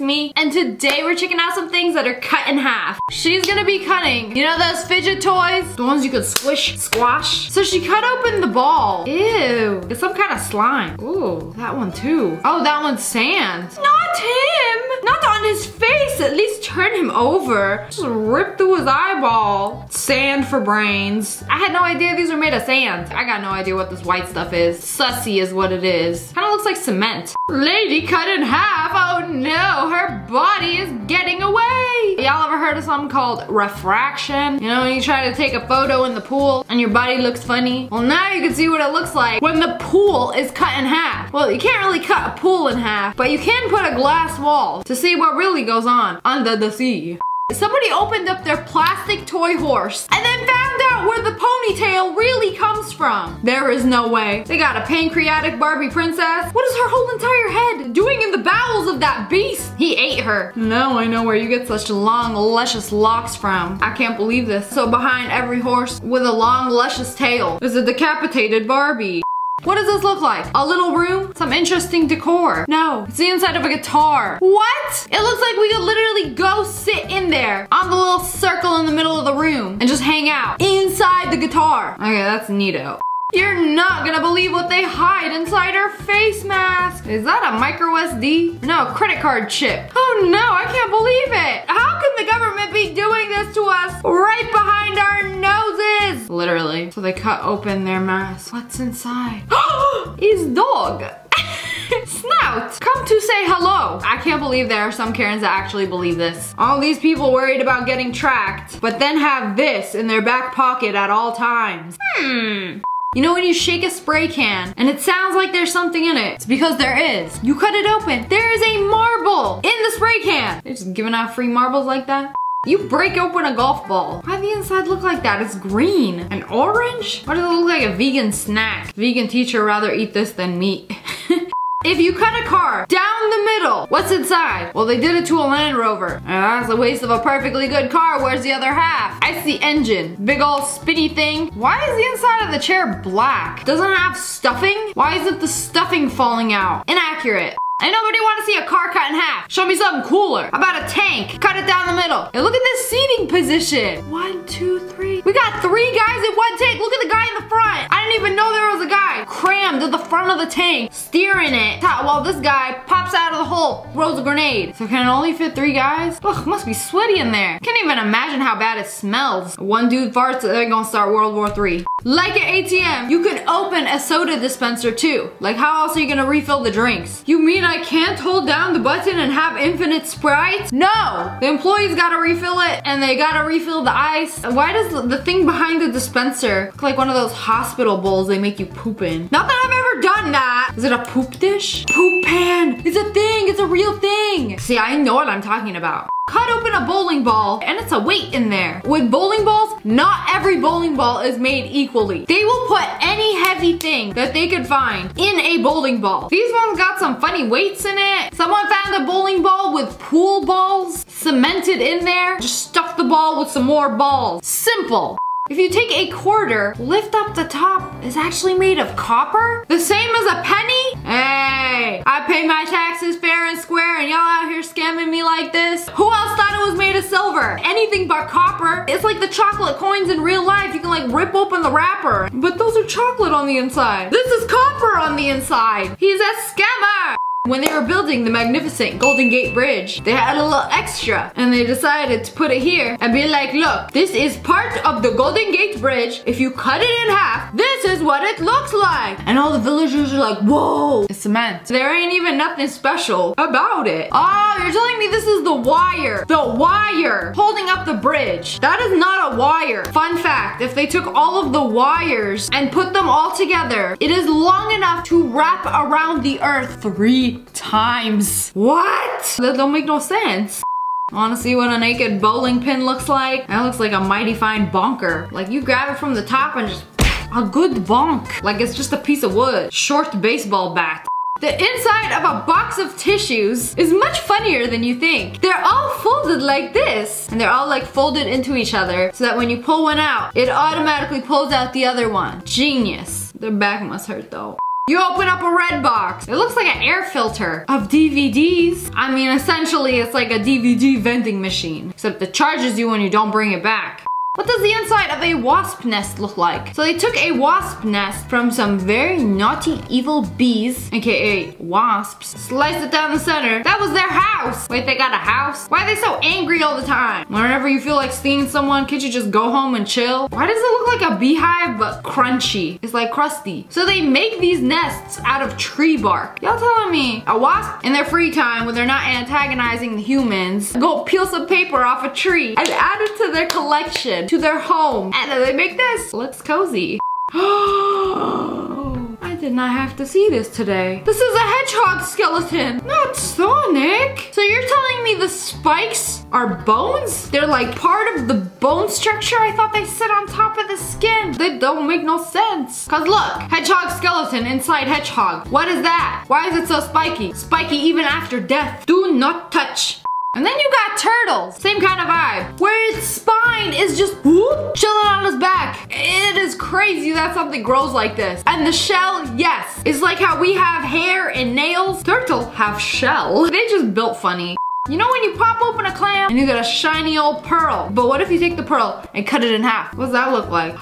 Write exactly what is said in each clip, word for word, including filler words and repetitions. it's me, and today we're checking out some things that are cut in half. She's gonna be cutting, you know those fidget toys? The ones you could squish, squash? So she cut open the ball. Ew, it's some kind of slime. Ooh, that one too. Oh, that one's sand. Not him! Not on his face, at least turn him over. Just ripped through his eyeball. Sand for brains. I had no idea these were made of sand. I got no idea what this white stuff is. Sussy is what it is. Kinda looks like cement. Lady cut in half, oh no, her body is getting away. Y'all ever heard of something called refraction? You know, when you try to take a photo in the pool and your body looks funny? Well, now you can see what it looks like when the pool is cut in half. Well, you can't really cut a pool in half, but you can put a glass wall to see what really goes on under the sea. Somebody opened up their plastic toy horse and then found out where the ponytail really comes from. There is no way. They got a pancreatic Barbie princess. What is her whole entire head doing in the bowels of that beast? He ate her. No, I know where you get such long, luscious locks from. I can't believe this. So behind every horse with a long, luscious tail is a decapitated Barbie. What does this look like? A little room? Some interesting decor. No, it's the inside of a guitar. What? It looks like we could literally go sit in there on the little circle in the middle of the room and just hang out inside the guitar. Okay, that's neato. You're not gonna believe what they hide inside her face mask. Is that a micro S D? No, credit card chip. Oh no, I can't believe it. How can the government be doing this to us right behind our noses? Literally. So they cut open their mask. What's inside? His dog. Snout, come to say hello. I can't believe there are some Karens that actually believe this. All these people worried about getting tracked, but then have this in their back pocket at all times. Hmm. You know when you shake a spray can and it sounds like there's something in it? It's because there is. You cut it open, there is a marble in the spray can. They're just giving out free marbles like that. You break open a golf ball. Why the inside look like that? It's green and orange? Why does it look like a vegan snack? Vegan teacher rather eat this than meat. If you cut a car down the middle, what's inside? Well, they did it to a Land Rover. Ah, that's a waste of a perfectly good car. Where's the other half? It's the engine. Big old spinny thing. Why is the inside of the chair black? Doesn't it have stuffing? Why isn't the stuffing falling out? Inaccurate. Ain't nobody want to see a car cut in half. Show me something cooler. How about a tank? Cut it down the middle. And look at this seating position. One, two, three. We got three guys in one tank. Look at the guy in the front. I didn't even know there was a guy crammed at the front of the tank, steering it while this guy pops out of the hole, throws a grenade. So can it only fit three guys? Ugh, must be sweaty in there. Can't even imagine how bad it smells. One dude farts, they're gonna start World War Three. Like an A T M, you can open a soda dispenser too. Like how else are you gonna refill the drinks? You mean I can't hold down the button and have infinite Sprite? No! The employees gotta refill it and they gotta refill the ice. Why does the thing behind the dispenser look like one of those hospital bowls they make you poop in? Not that I've ever done that! Is it a poop dish? Poop pan! It's a thing! It's a real thing! See, I know what I'm talking about. Cut open a bowling ball and it's a weight in there. With bowling balls, not every bowling ball is made equally. They will put any heavy thing that they could find in a bowling ball. These ones got some funny weights in it. Someone found a bowling ball with pool balls cemented in there. Just stuff the ball with some more balls. Simple. If you take a quarter, lift up the top, it's actually made of copper? The same as a penny? Hey, I pay my taxes fair and square and y'all out here scamming me like this? Who else thought it was made of silver? Anything but copper. It's like the chocolate coins in real life. You can like rip open the wrapper. But those are chocolate on the inside. This is copper on the inside. He's a scammer. When they were building the magnificent Golden Gate Bridge, they had a little extra and they decided to put it here and be like, look, this is part of the Golden Gate Bridge. If you cut it in half, this is what it looks like. And all the villagers are like, whoa, it's cement. There ain't even nothing special about it. Oh, you're telling me this is the wire. The wire holding up the bridge. That is not a wire. Fun fact, if they took all of the wires and put them all together, it is long enough to wrap around the earth three times. What? That don't make no sense. Wanna see what a naked bowling pin looks like? That looks like a mighty fine bonker. Like you grab it from the top and just a good bonk. Like it's just a piece of wood. Short baseball bat. The inside of a box of tissues is much funnier than you think. They're all folded like this, and they're all like folded into each other so that when you pull one out, it automatically pulls out the other one. Genius. Their back must hurt though. You open up a red box. It looks like an air filter of D V Ds. I mean, essentially it's like a D V D vending machine, except it charges you when you don't bring it back. What does the inside of a wasp nest look like? So they took a wasp nest from some very naughty evil bees, aka wasps, sliced it down the center. That was their house! Wait, they got a house? Why are they so angry all the time? Whenever you feel like seeing someone, can't you just go home and chill? Why does it look like a beehive but crunchy? It's like crusty. So they make these nests out of tree bark. Y'all telling me a wasp in their free time when they're not antagonizing the humans, go peel some paper off a tree and add it to their collection, to their home, and then they make this. Looks cozy. I did not have to see this today. This is a hedgehog skeleton, not Sonic. So you're telling me the spikes are bones? They're like part of the bone structure? I thought they sit on top of the skin. They don't make no sense. Cause look, hedgehog skeleton inside hedgehog. What is that? Why is it so spiky? Spiky even after death. Do not touch. And then you got turtles, same kind of vibe, where its spine is just whoop, chilling on its back. It is crazy that something grows like this. And the shell, yes, is like how we have hair and nails. Turtles have shell. They just built funny. You know when you pop open a clam and you get a shiny old pearl, but what if you take the pearl and cut it in half? What does that look like?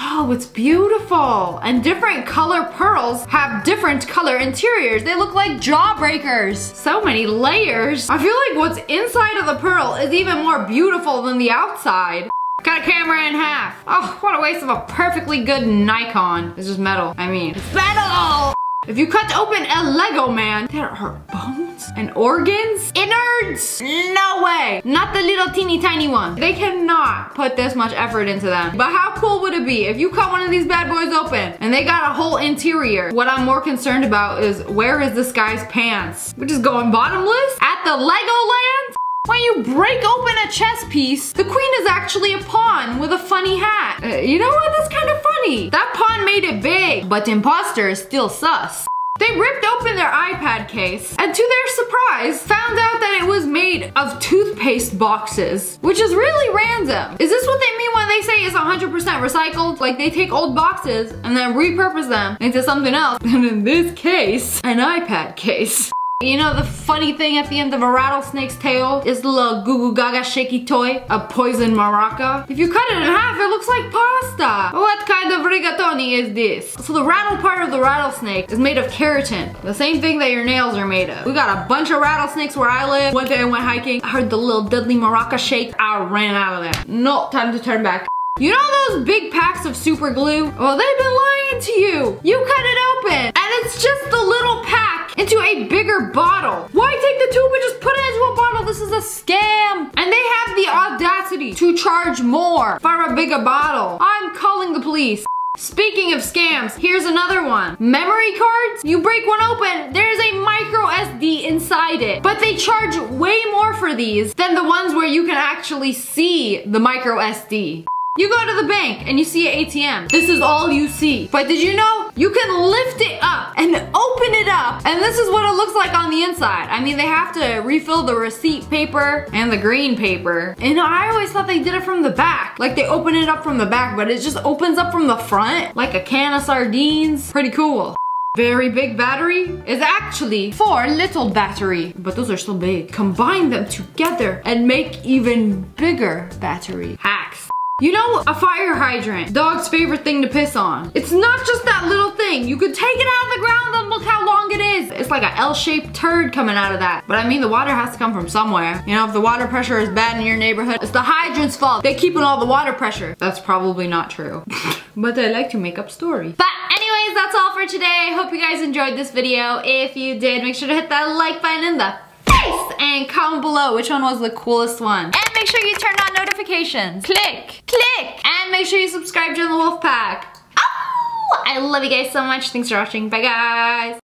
Oh, it's beautiful. And different color pearls have different color interiors. They look like jawbreakers. So many layers. I feel like what's inside of the pearl is even more beautiful than the outside. Cut a camera in half. Oh, what a waste of a perfectly good Nikon. It's just metal. I mean, it's metal. If you cut open a Lego man, there are bones and organs, innards. No way. Not the little teeny tiny one. They cannot put this much effort into them. But how cool would it be if you cut one of these bad boys open and they got a whole interior? What I'm more concerned about is where is this guy's pants? We're just going bottomless at the Lego land? When you break open a chess piece, the queen is actually a pawn with a funny hat. Uh, you know what? That's kind of funny. That pawn made it big, but the imposter is still sus. They ripped open their iPad case and to their surprise, found out that it was made of toothpaste boxes, which is really random. Is this what they mean when they say it's one hundred percent recycled? Like they take old boxes and then repurpose them into something else. And in this case, an iPad case. You know the funny thing at the end of a rattlesnake's tail is the little goo goo gaga shaky toy, a poison maraca. If you cut it in half, it looks like pasta. What kind of rigatoni is this? So the rattle part of the rattlesnake is made of keratin, the same thing that your nails are made of. We got a bunch of rattlesnakes where I live. One day I went hiking, I heard the little deadly maraca shake. I ran out of there. No time to turn back. You know those big packs of super glue? Well, they've been lying to you. You cut it open and it's just the little pack into a bigger bottle. Why take the tube and just put it into a bottle? This is a scam. And they have the audacity to charge more for a bigger bottle. I'm calling the police. Speaking of scams, here's another one. Memory cards? You break one open, there's a micro S D inside it. But they charge way more for these than the ones where you can actually see the micro S D. You go to the bank and you see an A T M. This is all you see. But did you know you can lift it up and open it up? And this is what it looks like on the inside. I mean, they have to refill the receipt paper and the green paper. And I always thought they did it from the back. Like they open it up from the back, but it just opens up from the front like a can of sardines. Pretty cool. Very big battery is actually four little battery, but those are still big. Combine them together and make even bigger battery. Hacks. You know, a fire hydrant, dog's favorite thing to piss on. It's not just that little thing. You could take it out of the ground and look how long it is. It's like an L-shaped turd coming out of that. But I mean, the water has to come from somewhere. You know, if the water pressure is bad in your neighborhood, it's the hydrant's fault. They keep in all the water pressure. That's probably not true. But I like to make up stories. But anyways, that's all for today. I hope you guys enjoyed this video. If you did, make sure to hit that like button in the face and comment below which one was the coolest one. And make sure you turn on notifications. Click, click, and make sure you subscribe to the Wolf Pack. Oh, I love you guys so much. Thanks for watching. Bye, guys.